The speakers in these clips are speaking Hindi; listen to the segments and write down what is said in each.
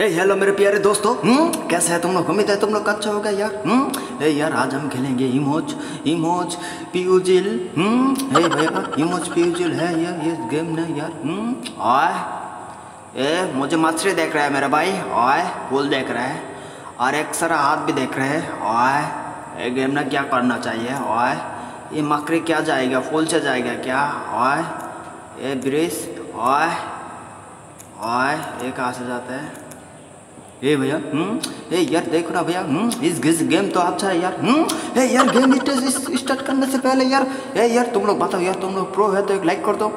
हेलो मेरे प्यारे दोस्तों, कैसे है तुम लोग? उम्मीद है तुम लोग अच्छा होगा यार। यार आज हम खेलेंगे इमोज प्यूजिल। हे भाई इमोज प्यूजिल है ये गेम ना यार। ओए ए मुझे मछली देख रहा है मेरा भाई। ओए फूल देख रहा है और एक सारा हाथ भी देख रहे है। ओए ये गेम ना क्या करना चाहिए? ओए ये मकड़ी क्या जाएगा, फूल से जाएगा क्या? ओए ए ब्रिज। ओए ओए ये कहाँ से जाता है? ए भैया ए यार देखो ना भैया, इस गेम तो अच्छा है यार। ए यार गेम स्टार्ट करने से पहले यार तुम लोग बताओ यार, तुम लोग प्रो है तो एक लाइक कर दो।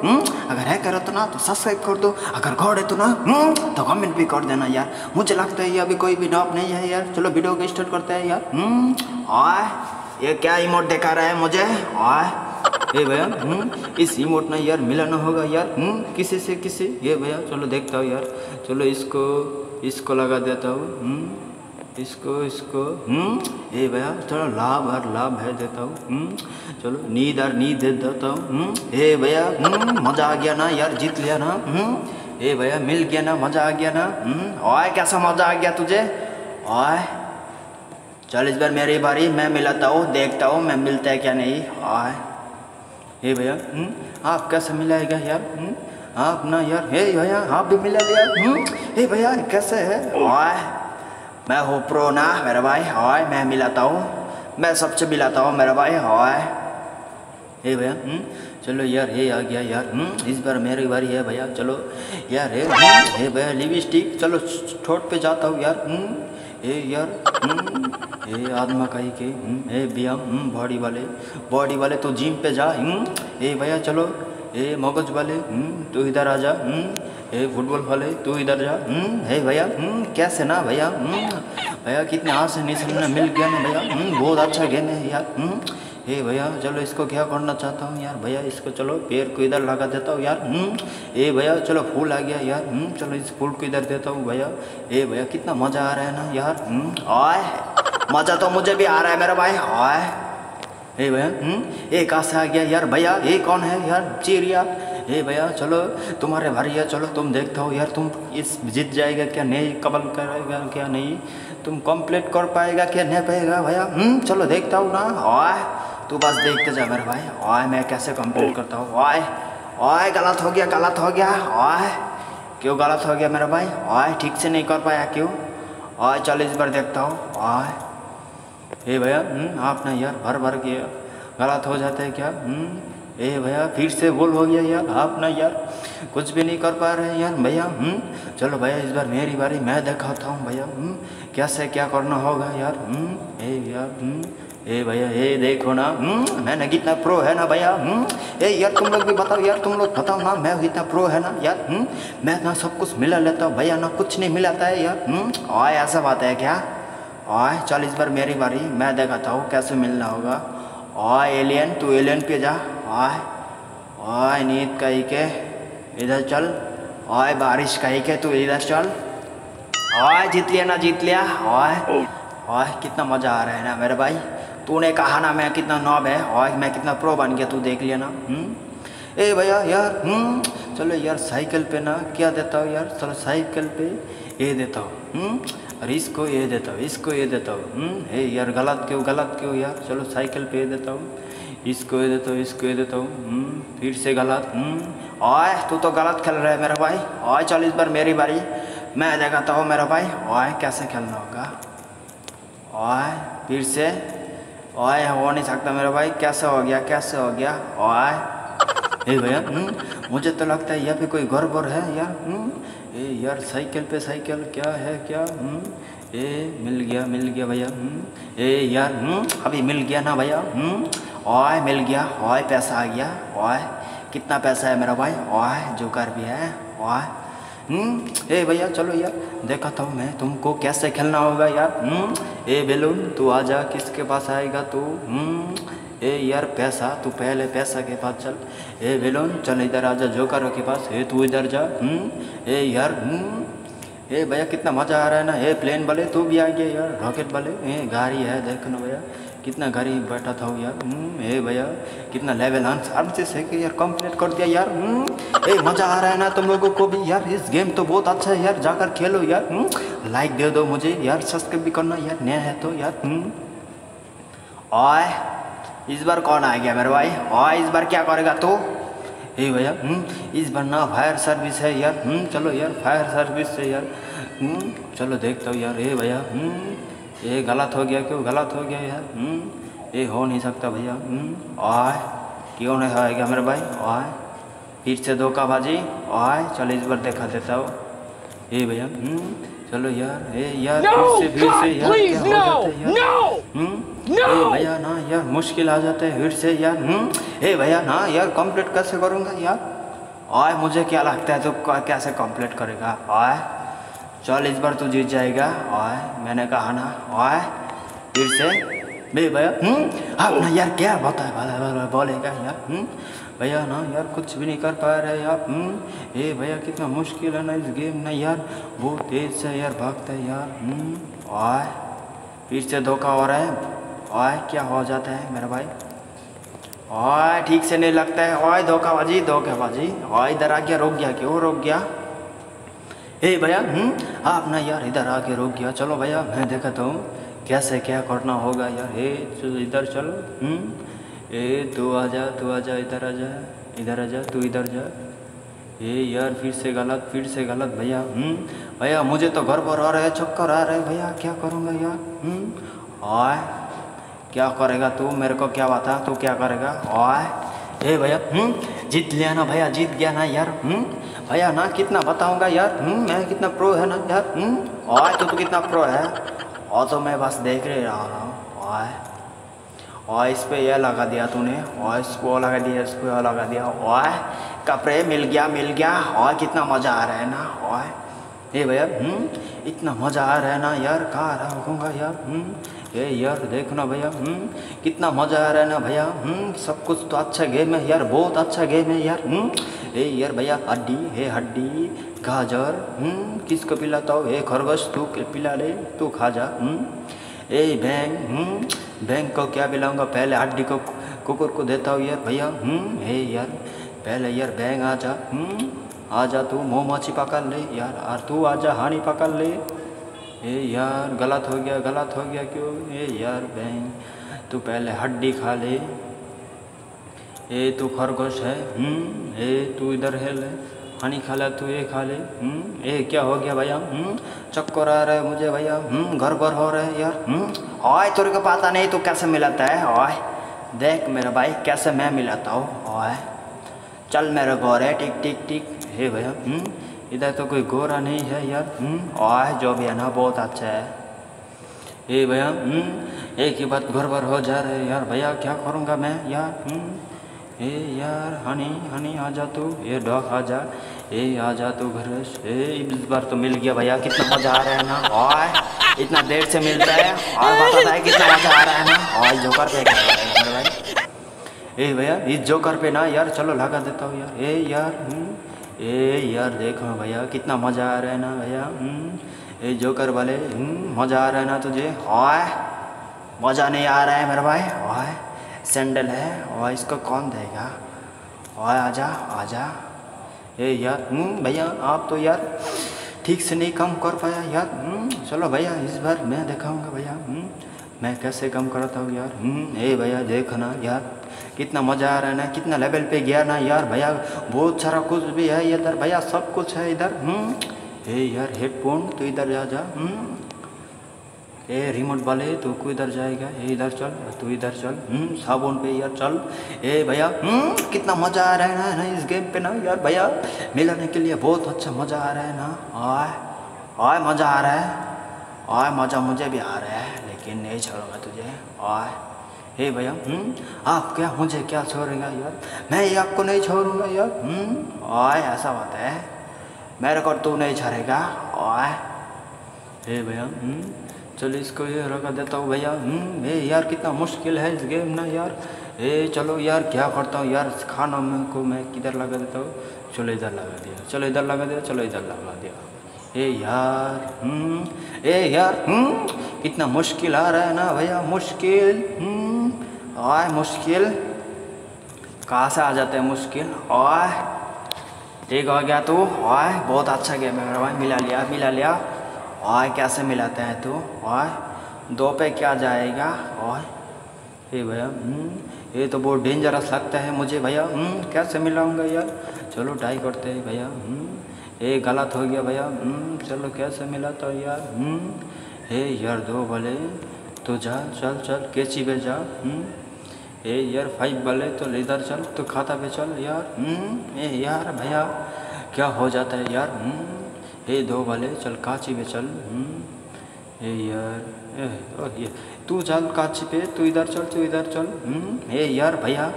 अगर है करो तो ना तो सब्सक्राइब कर दो। अगर गॉड है तो ना तो कमेंट भी कर देना यार। मुझे लगता है ये अभी कोई भी नॉप नहीं है यार। चलो वीडियो को स्टार्ट करते हैं यार। ओए ये क्या इमोट दिखा रहा है मुझे? ओए ये भैया इस इमोट ना यार मिलाना होगा यार किसी से किसी। ये भैया चलो देखता हूँ यार। चलो इसको लगा देता हूँ, इसको ये भैया चलो लाभ और लाभ है देता हूँ। चलो नींद और नींद दे देता हूँ। ये भैया मज़ा आ गया ना यार, जीत लिया ना। ये भैया मिल गया ना, मज़ा आ गया ना। ओए कैसा मज़ा आ गया तुझे? ओए चल इस बार मेरी बारी, मैं मिलाता हूँ, देखता हूँ मैं मिलता है क्या नहीं। ओए हे भैया आप कैसे मिलाएगा यार? आप ना यार हे भैया आप भी मिला लिया। हे भैया कैसे है? ओए मैं हूँ प्रो ना मेरा भाई। ओए मैं मिलाता हूँ, मैं सबसे मिलाता हूँ मेरा भाई। ओए हे भैया चलो यार हे आ गया यार। इस बार मेरी बारी है भैया। चलो यार हे भैया लिपस्टिक, चलो ठोट पे जाता हूँ यार। हे यार हे आदमा कहीं के हे बिया बॉडी वाले तो जिम पे जा। हे भैया चलो हे मगज वाले तू इधर आ जा। हे फुटबॉल वाले तू इधर जा। हे भैया कैसे ना भैया? भैया कितने हाथ से निशाना मिल गया ना भैया, बहुत अच्छा गेम है यार। हे भैया चलो इसको क्या करना चाहता हूँ यार भैया, इसको चलो पैर को इधर लगा देता हूँ यार। हे भैया चलो फूल आ गया यार। चलो इस फूल को इधर देता हूँ भैया। हे भैया कितना मज़ा आ रहा है ना यार। ओए मज़ा तो मुझे भी आ रहा है मेरा भाई। ओए हे भैया ये कहाँ से आ गया यार भैया? ये कौन है यार? चिड़िया। हे भैया चलो तुम्हारे भारी है, चलो तुम देखता हो यार तुम इस जीत जाएगा क्या नहीं, कबल करेगा क्या नहीं, तुम कंप्लीट कर पाएगा क्या नहीं पाएगा भैया। चलो देखता हूँ ना। ओए तू बस देखते जा मेरे भाई। ओए मैं कैसे कंप्लीट करता हूँ? ओए ओए गलत हो गया, गलत हो गया। ओए क्यों गलत हो गया मेरा भाई? ओए ठीक से नहीं कर पाया क्यों? ओए चलो इस बार देखता हूँ। ओए ए भैया आप ना यार भर के गलत हो जाता है क्या? ए भैया फिर से भूल हो गया यार, आप ना यार कुछ भी नहीं कर पा रहे हैं यार भैया। चलो भैया इस बार मेरी बारी, मैं दिखाता हूँ भैया कैसे क्या करना होगा यार। ए यार ए भैया ये देखो ना मैंने कितना प्रो है ना भैया। ए यार तुम लोग भी बताओ यार, तुम लोग बताओ ना मैं कितना प्रो है ना यार। मैं ना सब कुछ मिला लेता हूँ भैया, ना कुछ नहीं मिलाता है यार। ओए ऐसा बात है क्या? ओए चल इस बार मेरी बारी, मैं दिखाता हूँ कैसे मिलना होगा। ओए एलियन तू एलियन पे जा। ओए ओए नींद कहीं के इधर चल। ओए बारिश कहीं के तू इधर चल। ओए जीत लिया ना, जीत लिया। ओए ओए कितना मज़ा आ रहा है ना मेरे भाई। तूने कहा ना मैं कितना नॉब है और मैं कितना प्रो बन गया, तू देख लिया ना। ए भैया यार चलो यार साइकिल पे ना क्या देता हूँ यार, चलो साइकिल पे ये देता हूँ और इसको ये देता हूँ, इसको ये देता हूँ। हे यार गलत क्यों यार? चलो साइकिल पे ये देता हूँ, इसको ये देता हूँ, इसको ये देता हूँ, फिर से गलत। ओए तू तो गलत खेल रहा है मेरा भाई। ओए चल इस बार मेरी बारी, मैं दिखाता हूँ मेरा भाई। ओए कैसे खेलना होगा? ओए फिर से। ओए हो नहीं सकता मेरा भाई, कैसे हो गया? ओए ए भैया मुझे तो लगता है यहाँ पे कोई गड़बड़ है यार। ए यार साइकिल पे क्या है क्या? ए मिल गया भैया। ए यार अभी मिल गया ना भैया। ओए मिल गया। ओए पैसा आ गया। ओए कितना पैसा है मेरा भाई? ओए जोकर भी है। ओए ए भैया चलो यार देखता हूँ मैं तुमको कैसे खेलना होगा यार। ए बेलून तू आजा, किसके पास आएगा तू? ए यार पैसा, तू पहले पैसा के पास चल। ए बेलून चल इधर आजा जोकर के पास। ए तू इधर जा। ए यार ए भैया कितना मज़ा आ रहा है ना। ए प्लेन वाले तू भी आ गया यार, रॉकेट वाले। ए गाड़ी है देखना भैया। कितना गाड़ी बैठा था यार। ए भैया कितना लेवल आराम से सीख यार, कंप्लीट कर दिया यार। ए मज़ा आ रहा है ना तुम लोगों को भी यार, इस गेम तो बहुत अच्छा है यार, जाकर खेलो यार। लाइक दे दो मुझे यार, सब्सक्राइब भी करना यार, नया है तो यार। और इस बार कौन आ गया मेरे भाई, और इस बार क्या करेगा तो? ए भैया इस बार ना फायर सर्विस है यार। चलो यार फायर सर्विस से यार, चलो देखता हूँ यार। ए भैया ये गलत हो गया, क्यों गलत हो गया यार? ये हो नहीं सकता भैया। आय क्यों नहीं होएगा मेरे भाई? आय फिर से धोखाबाजी। आय चलो इस बार देखा देता हूँ। ए भैया चलो यार। ए यार फिर से यार क्या हो जाता है यार? ए भैया ना यार मुश्किल आ जाता है फिर से यार। ए भैया ना यार कंप्लीट कैसे करूँगा यार? आय मुझे क्या लगता है तो कैसे कंप्लीट करेगा? आय चल इस बार तू जीत जाएगा। आय मैंने कहा ना। आय फिर से बे भैया। अब ना यार क्या बताए भला बोलेगा यार। भैया ना यार कुछ भी नहीं कर पा रहे यार। ए भैया कितना मुश्किल है ना इस गेम ना यार, बहुत तेज से यार भागता है यार। आय फिर से धोखा हो रहा है। ओए क्या हो जाता है मेरा भाई? ओए ठीक से नहीं लगता है। ओए धोखाबाजी धोखाबाजी। ओए इधर आ गया, रोक गया, क्यों रोक गया? ए भैया आप ना यार इधर आके रोक गया। चलो भैया मैं देखता हूँ कैसे क्या करना होगा यार। ए इधर चलो। ए तू आजा इधर आजा तू इधर जा। ए यार फिर से गलत भैया। भैया मुझे तो घर पर आ रहा है, चक्कर आ रहा है भैया, क्या करूँगा यार? ओए क्या करेगा तू, मेरे को क्या बता तू क्या करेगा? ओए ए भैया जीत लिया ना भैया, जीत गया ना यार। भैया ना कितना बताऊंगा यार, मैं कितना प्रो है ना यार। ओए तू कितना प्रो है, और तो मैं बस देख रहे रहा हूँ। ओए इस पे यह लगा दिया तूने, और इसको लगा दिया, इसको लगा दिया। ओए कपड़े मिल गया। और कितना मज़ा आ रहा है ना। ओए ए भैया इतना मज़ा आ रहा है ना यार, कहाँ रखूँगा यार? ये यार देखना भैया कितना मज़ा आ रहा है ना भैया। सब कुछ तो अच्छा गेम है यार, बहुत अच्छा गेम है यार। ए यार भैया हड्डी है, हड्डी गाजर किसको पिलाता हो? ए खरगोश तू पिला ले, तू खा जा। ए बैंक को क्या पिलाऊंगा? पहले हड्डी को कुकुर को देता हूँ यार भैया। हे यार पहले यार बैंक आ जा तू मोमोची पकड़ ले यार, और तू आ जा हानी पकड़ ले। ए यार गलत हो गया क्यों? ए यार बहन तू पहले हड्डी खा ले। ए तू खरगोश है। ए तू इधर है ले, हानी खा ले, तू ये खा ले। ए क्या हो गया भैया? चक्कर आ रहा है मुझे भैया, घर पर हो रहा है यार। ओए तेरे को पता नहीं तू कैसे मिलाता है। ओए देख मेरा भाई कैसे मैं मिलाता हूँ। ओए चल मेरा गौर है, टिक। हे भैया इधर तो कोई गोरा नहीं है यार। ओए जो भी है ना बहुत अच्छा है। ए भैया एक ही बात घर भर हो जा रहा है यार। भैया क्या करूँगा मैं यार? ए यार हनी आ जा तू, ये डॉग आ जा, ए आ जा तू घर। ए इस बार तो मिल गया भैया, कितना मज़ा आ रहा है ना। ओए इतना देर से मिलता है और बताता है कितना मज़ा आ रहा है ना। ओए जोकर पे भाई। ए भैया इस जोकर पे ना यार चलो लगा देता हूँ यार। ए यार देखो भैया कितना मज़ा आ रहा है ना भैया। ए जोकर वाले मज़ा आ रहा है ना तुझे? ओए मज़ा नहीं आ रहा है मेरा भाई। ओए सैंडल है, ओए इसको कौन देगा? ओए आजा। ए यार भैया आप तो यार ठीक से नहीं कम कर पाया यार। चलो भैया इस बार मैं दिखाऊंगा भैया मैं कैसे कम करता हूँ यार। ए भैया देखना यार कितना मज़ा आ रहा है ना, कितना लेवल पे गया ना यार भैया। बहुत सारा कुछ भी है इधर भैया, सब कुछ है इधर। ए यार हेडफोन तो इधर जा। ए रिमोट वाले तो को इधर जाएगा। ए इधर चल तू इधर चल। साबुन पे यार चल। ए भैया कितना मज़ा आ रहा है ना इस गेम पे ना यार भैया, मिलाने के लिए बहुत अच्छा मज़ा आ रहा है ना। ओए मज़ा आ रहा है। ओए मज़ा मुझे भी आ रहा है, लेकिन नहीं छोड़ूंगा तुझे। ओए हे भैया आप क्या मुझे क्या छोड़ेगा यार? मैं ये आपको नहीं छोड़ूंगा यार। ओए ऐसा बात है, मेरे को तू नहीं छोड़ेगा। ओए हे भैया चलो इसको ये रखा देता हूँ भैया। हे यार कितना मुश्किल है इस गेम ना यार। ए चलो यार क्या करता हूँ यार, खाना को मैं किधर लगा देता हूँ? चलो इधर लगा दिया, चलो इधर लगा दिया। ए यार कितना मुश्किल आ रहा है ना भैया, मुश्किल आए मुश्किल कहाँ से आ जाता है मुश्किल। आए ठीक हो गया तो आए, बहुत अच्छा गेम है मेरा भाई, मिला लिया। आए कैसे मिलाते हैं तो आए दो पे क्या जाएगा आए। हे भैया ये तो बहुत डेंजरस लगता है मुझे भैया, कैसे मिलाऊंगा यार। चलो ट्राई करते हैं भैया, ये गलत हो गया भैया, चलो कैसे मिलाता हूँ यार। हे यार दो भले तो जा, चल चल कैची पे जा। ए यार फाइव भले तो इधर चल, तो खाता पे चल यार। ए यार भैया क्या हो जाता है यार। ए दो भले चल काची पे चल। ए यार ए तू चल काची पे, तू इधर चल। ए यार भैया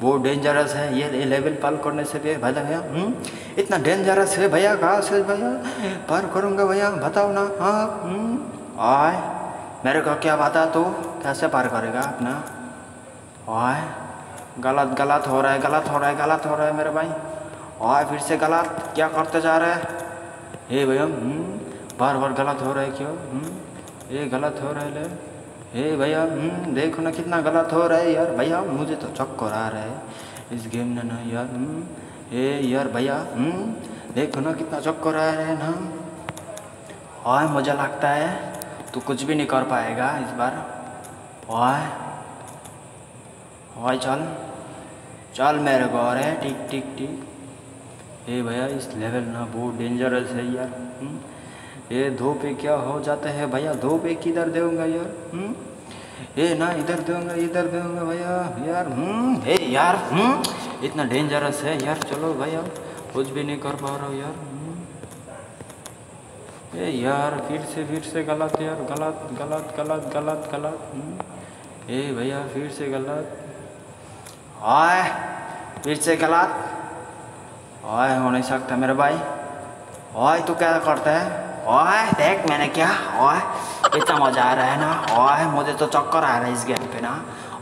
बहुत डेंजरस है ये लेवल पार करने से भी भैया, इतना डेंजरस है भैया, कहाँ से भैया पार करूँगा भैया बताओ ना। हाँ आए मेरे को क्या बता तो कैसे पार करेगा अपना। ओए गलत हो रहा है मेरे भाई। ओए फिर से गलत क्या करते जा रहा है। हे भैया बार गलत हो रहा है क्यों, ये गलत हो रहा है ले। हे भैया देखो ना कितना गलत हो रहा है यार भैया, मुझे तो चक्कर आ रहा है इस गेम ने ना यार। हे यार भैया देखो ना कितना चक्कर आ रहा है ना। ओए मुझे लगता है तू कुछ भी नहीं कर पाएगा इस बार। ओए भाई चल चल मेरे को और है ठीक। ये भैया इस लेवल ना बहुत डेंजरस है यार, ये धो पे क्या हो जाता है भैया, धो पे किधर दूंगा यार। ये ना इधर दूंगा भैया यार। हे यार इतना डेंजरस है यार, चलो भैया कुछ भी नहीं कर पा रहा हूँ यार। ये यार फिर से गलत यार, गलत। ए भैया फिर से गलत। ओए हो नहीं सकता मेरे भाई। ओए तू क्या करता है। ओए देख मैंने क्या, ओए इतना मजा आ रहा है ना। ओए मुझे तो चक्कर आ रहा है इस गेम पे ना।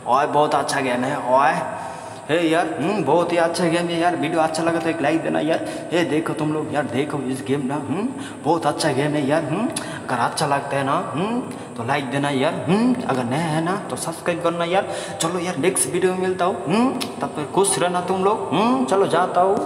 ओए बहुत अच्छा गेम है। ओए हे यार बहुत ही अच्छा गेम है यार। वीडियो अच्छा लगा तो एक लाइक देना यार। हे देखो तुम लोग यार, देखो इस गेम ना बहुत अच्छा गेम है यार। अगर अच्छा लगता है ना तो लाइक देना यार। अगर नया है ना तो सब्सक्राइब करना यार। चलो यार नेक्स्ट वीडियो में मिलता हूँ, तब तक खुश रहना तुम लोग। चलो जाता हूँ।